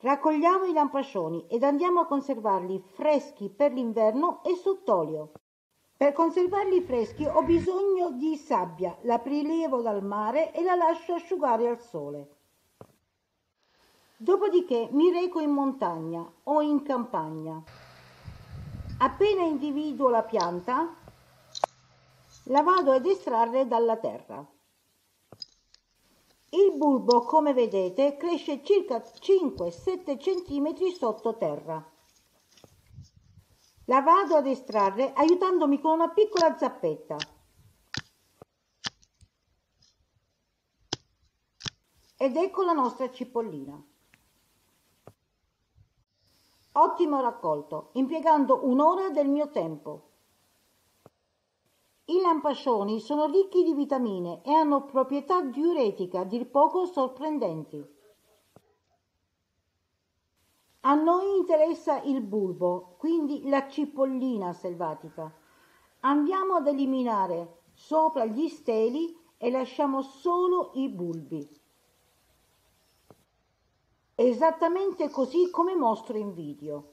Raccogliamo i lampascioni ed andiamo a conservarli freschi per l'inverno e sott'olio. Per conservarli freschi ho bisogno di sabbia, la prelevo dal mare e la lascio asciugare al sole. Dopodiché mi reco in montagna o in campagna. Appena individuo la pianta, la vado ad estrarre dalla terra. Il bulbo, come vedete, cresce circa 5-7 cm sottoterra. La vado ad estrarre aiutandomi con una piccola zappetta. Ed ecco la nostra cipollina. Ottimo raccolto, impiegando un'ora del mio tempo. I lampascioni sono ricchi di vitamine e hanno proprietà diuretiche a dir poco sorprendenti. A noi interessa il bulbo, quindi la cipollina selvatica. Andiamo ad eliminare sopra gli steli e lasciamo solo i bulbi. Esattamente così come mostro in video.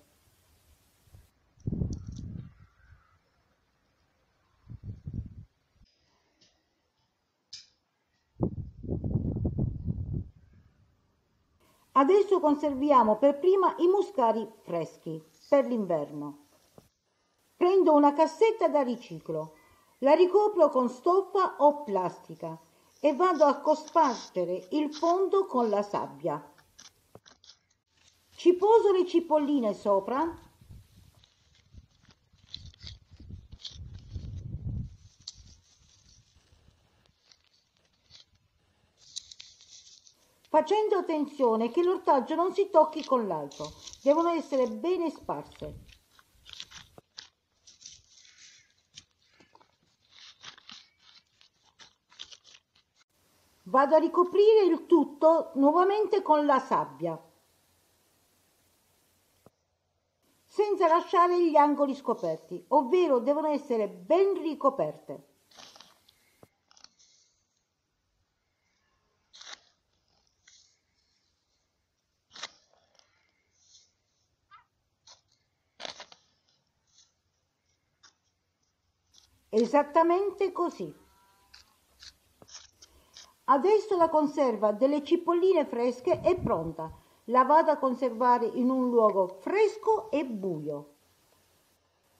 Adesso conserviamo per prima i muscari freschi per l'inverno. Prendo una cassetta da riciclo, la ricopro con stoffa o plastica e vado a cospargere il fondo con la sabbia. Ci poso le cipolline sopra facendo attenzione che l'ortaggio non si tocchi con l'altro, devono essere bene sparse. Vado a ricoprire il tutto nuovamente con la sabbia, senza lasciare gli angoli scoperti, ovvero devono essere ben ricoperte. Esattamente così. Adesso la conserva delle cipolline fresche è pronta. La vado a conservare in un luogo fresco e buio,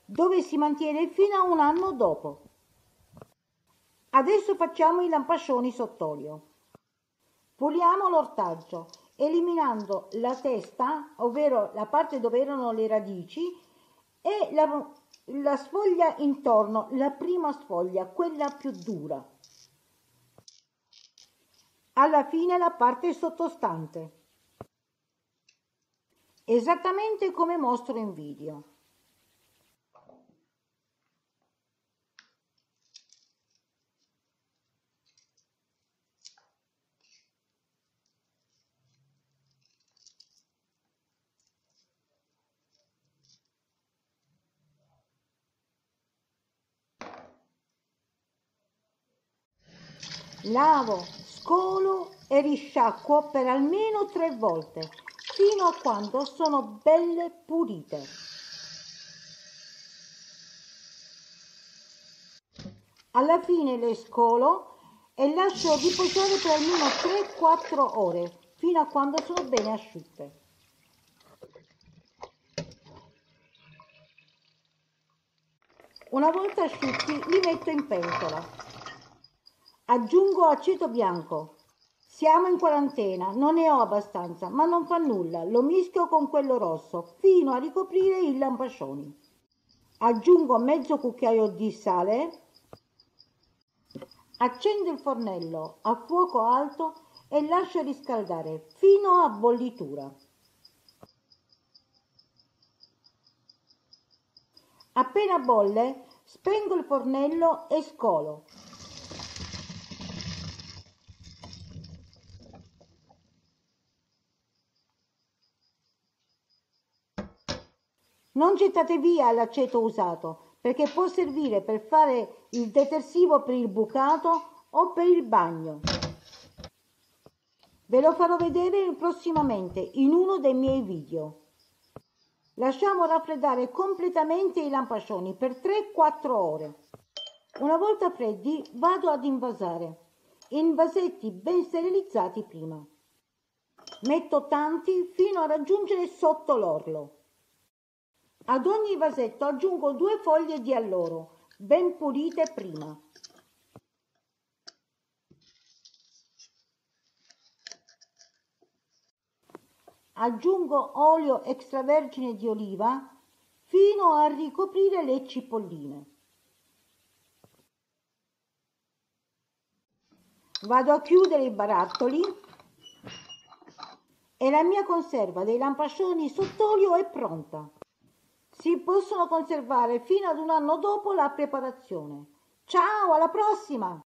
dove si mantiene fino a un anno dopo. Adesso facciamo i lampascioni sott'olio. Puliamo l'ortaggio, eliminando la testa, ovvero la parte dove erano le radici, e la sfoglia intorno, la prima sfoglia, quella più dura. Alla fine la parte sottostante. Esattamente come mostro in video. Lavo, scolo e risciacquo per almeno 3 volte, fino a quando sono belle pulite. Alla fine le scolo e lascio riposare per almeno 3-4 ore, fino a quando sono bene asciutte. Una volta asciutti li metto in pentola. Aggiungo aceto bianco. Siamo in quarantena, non ne ho abbastanza, ma non fa nulla. Lo mischio con quello rosso fino a ricoprire i lampascioni. Aggiungo mezzo cucchiaio di sale. Accendo il fornello a fuoco alto e lascio riscaldare fino a bollitura. Appena bolle, spengo il fornello e scolo. Non gettate via l'aceto usato, perché può servire per fare il detersivo per il bucato o per il bagno. Ve lo farò vedere prossimamente in uno dei miei video. Lasciamo raffreddare completamente i lampascioni per 3-4 ore. Una volta freddi vado ad invasare in vasetti ben sterilizzati prima. Metto tanti fino a raggiungere sotto l'orlo. Ad ogni vasetto aggiungo 2 foglie di alloro, ben pulite prima. Aggiungo olio extravergine di oliva fino a ricoprire le cipolline. Vado a chiudere i barattoli e la mia conserva dei lampascioni sott'olio è pronta. Si possono conservare fino ad un anno dopo la preparazione. Ciao, alla prossima!